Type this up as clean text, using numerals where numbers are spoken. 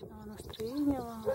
отличного настроения вам.